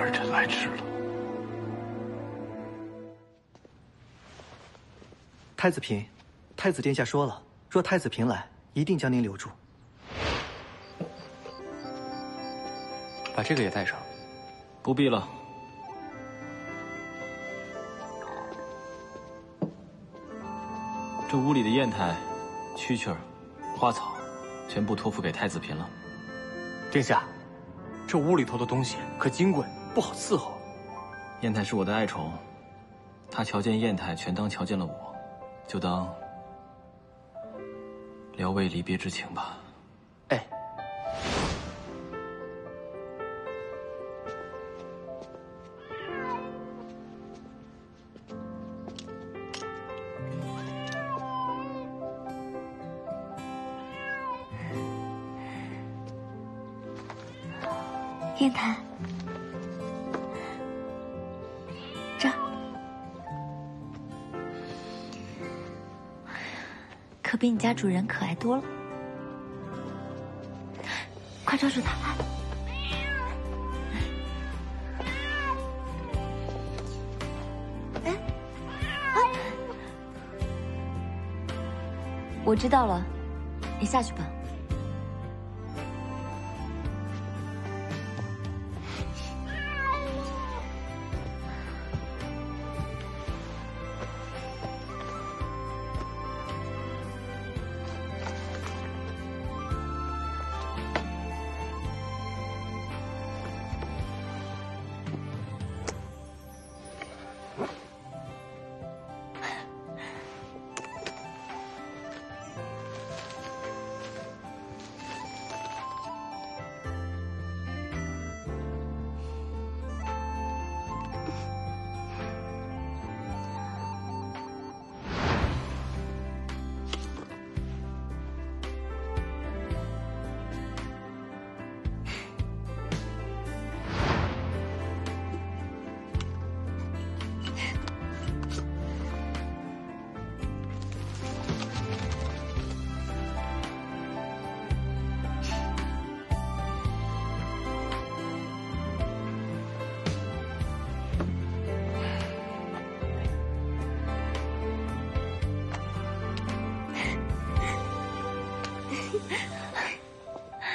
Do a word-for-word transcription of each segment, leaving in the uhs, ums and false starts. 儿臣来迟了。太子嫔，太子殿下说了，若太子嫔来，一定将您留住。把这个也带上。不必了。这屋里的砚台、蛐蛐儿、花草，全部托付给太子嫔了。殿下。 这屋里头的东西可金贵，不好伺候。砚台是我的爱宠，他瞧见砚台，全当瞧见了我，就当聊慰离别之情吧。哎，砚台。 这儿，可比你家主人可爱多了。快抓住他！哎，啊！我知道了，你下去吧。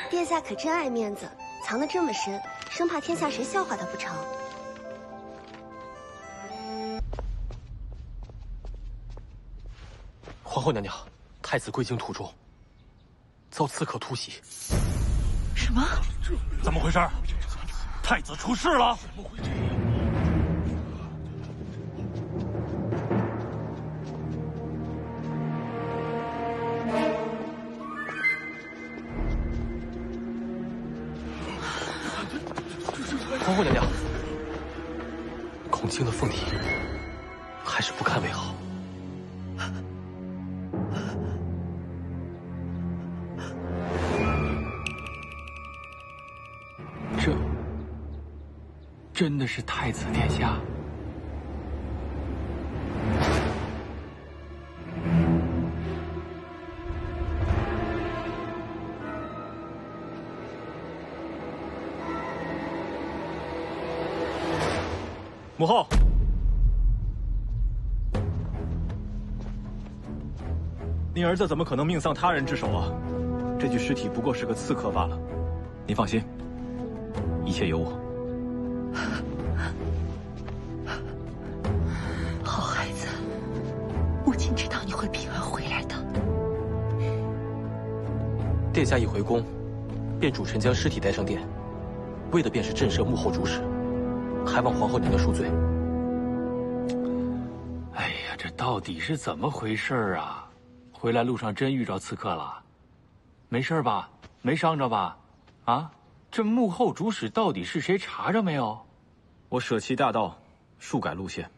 殿下可真爱面子，藏得这么深，生怕天下谁笑话他不成？皇后娘娘，太子贵京途中遭刺客突袭。什么？怎么回事？太子出事了！皇后娘娘，孔庆的凤体还是不堪为好。这真的是太子殿下？母后，你儿子怎么可能命丧他人之手啊？这具尸体不过是个刺客罢了。您放心，一切有我。好孩子，母亲知道你会平安回来的。殿下一回宫，便主臣将尸体带上殿，为的便是震慑幕后主使。 还望皇后娘娘恕罪。哎呀，这到底是怎么回事啊？回来路上真遇着刺客了？没事吧？没伤着吧？啊，这幕后主使到底是谁？查着没有？我舍弃大道，数改路线，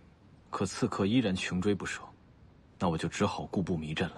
可刺客依然穷追不舍，那我就只好固步迷阵了。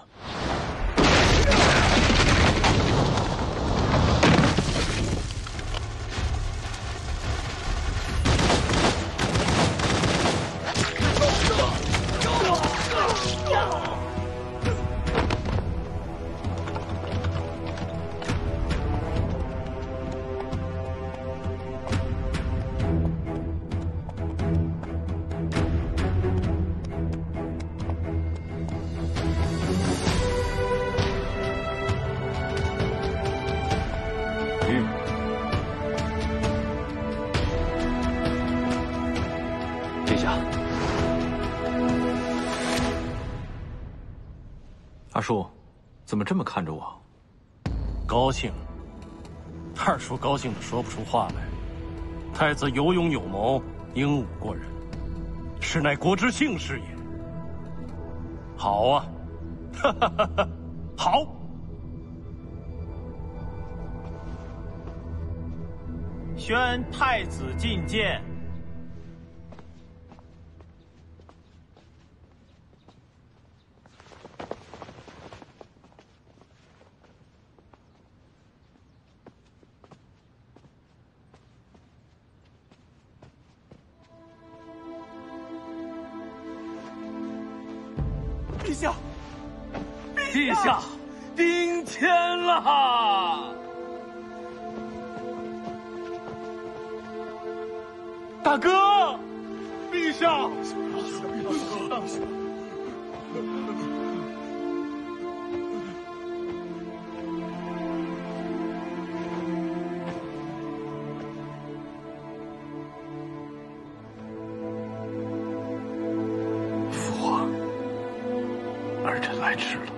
二叔，怎么这么看着我？高兴。二叔高兴的说不出话来。太子有勇有谋，英武过人，实乃国之幸事也。好啊，哈哈哈哈，好。 宣太子觐见。陛下，陛下，兵天了！ 大哥，陛下，父皇，儿臣来迟了。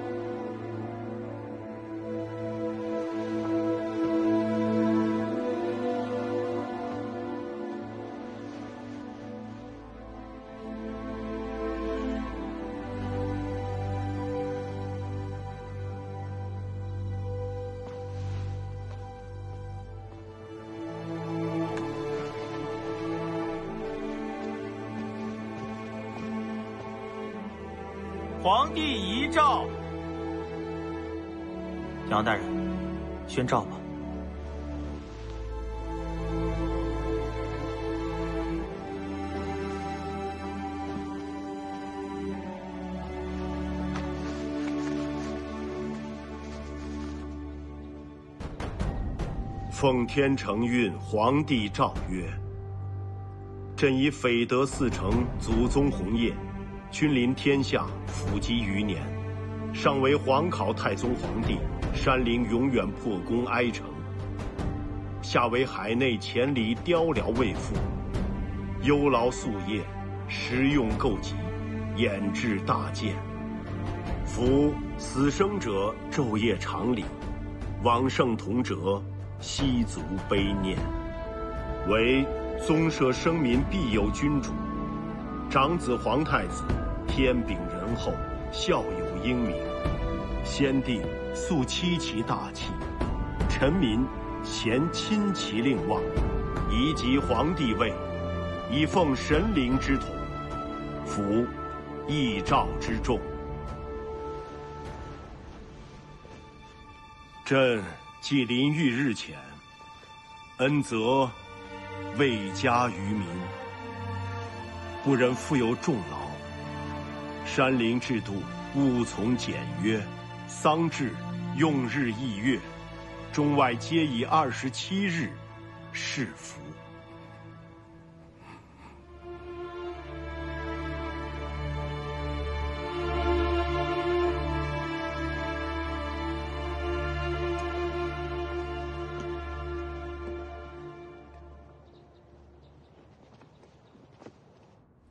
皇帝遗诏，杨大人，宣诏吧。奉天承运，皇帝诏曰：朕以斐德嗣城，祖宗宏业。 君临天下，辅基余年，上为皇考太宗皇帝，山陵永远破功哀成；下为海内黔驴碉寮为父，忧劳夙夜，食用垢瘠，掩至大建。夫死生者昼夜常礼，往圣同者悉足悲念。唯宗社生民必有君主。 长子皇太子，天秉仁厚，孝友英明。先帝素欺其大器，臣民咸亲其令望。宜即皇帝位，以奉神灵之统，服义诏之重。朕既临御日前，恩泽未加于民。 不忍负有重劳，山陵制度务从简约，丧制用日一月，中外皆以二十七日示服。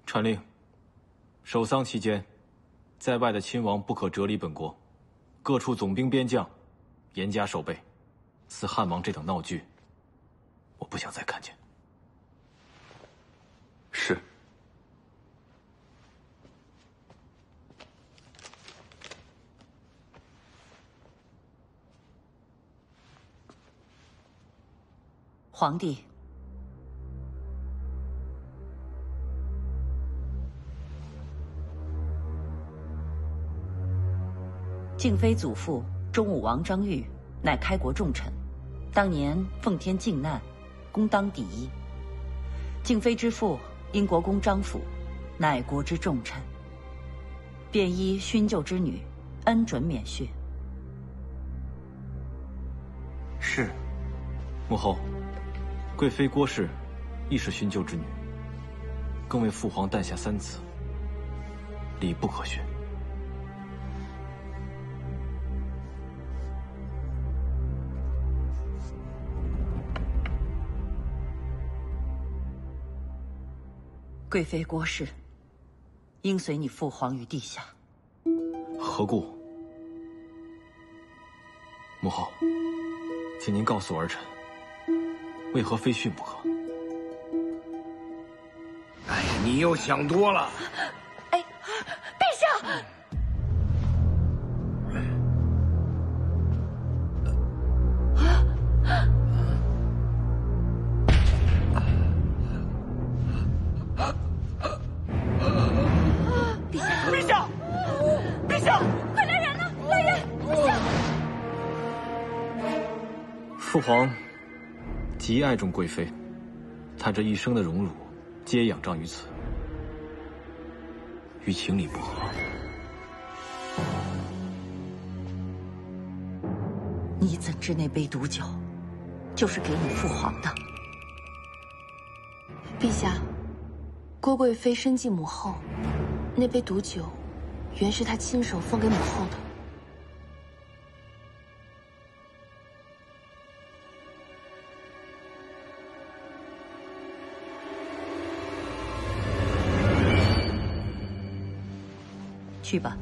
传令，守丧期间，在外的亲王不可折离本国，各处总兵边将，严加守备。似汉王这等闹剧，我不想再看见。是。皇帝。 敬妃祖父忠武王张玉，乃开国重臣，当年奉天靖难，功当第一。敬妃之父英国公张辅，乃国之重臣。便依勋旧之女，恩准免殉。是。母后，贵妃郭氏，亦是勋旧之女，更为父皇诞下三子，礼不可殉。 贵妃郭氏，应随你父皇于地下。何故？母后，请您告诉儿臣，为何非训不可？哎，你又想多了。哎，陛下。父皇极爱众贵妃，她这一生的荣辱皆仰仗于此，与情理不合。你怎知那杯毒酒就是给你父皇的？陛下，郭贵妃身继母后，那杯毒酒原是她亲手奉给母后的。 去吧。